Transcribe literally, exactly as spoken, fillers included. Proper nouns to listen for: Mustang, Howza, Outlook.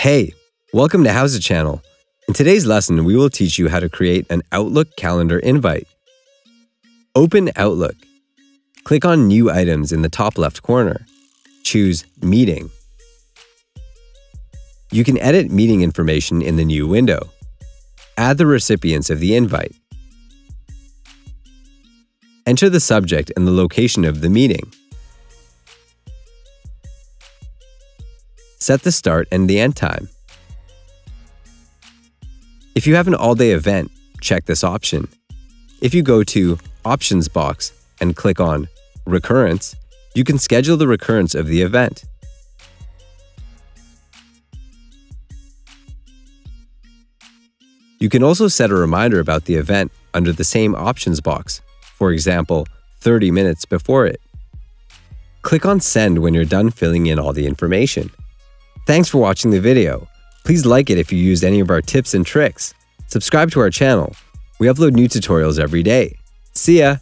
Hey, welcome to Howza channel. In today's lesson, we will teach you how to create an Outlook calendar invite. Open Outlook. Click on New Items in the top left corner. Choose Meeting. You can edit meeting information in the new window. Add the recipients of the invite. Enter the subject and the location of the meeting. Set the start and the end time. If you have an all-day event, check this option. If you go to Options box and click on Recurrence, you can schedule the recurrence of the event. You can also set a reminder about the event under the same Options box, for example, thirty minutes before it. Click on Send when you're done filling in all the information. Thanks for watching the video. Please like it if you used any of our tips and tricks. Subscribe to our channel. We upload new tutorials every day. See ya!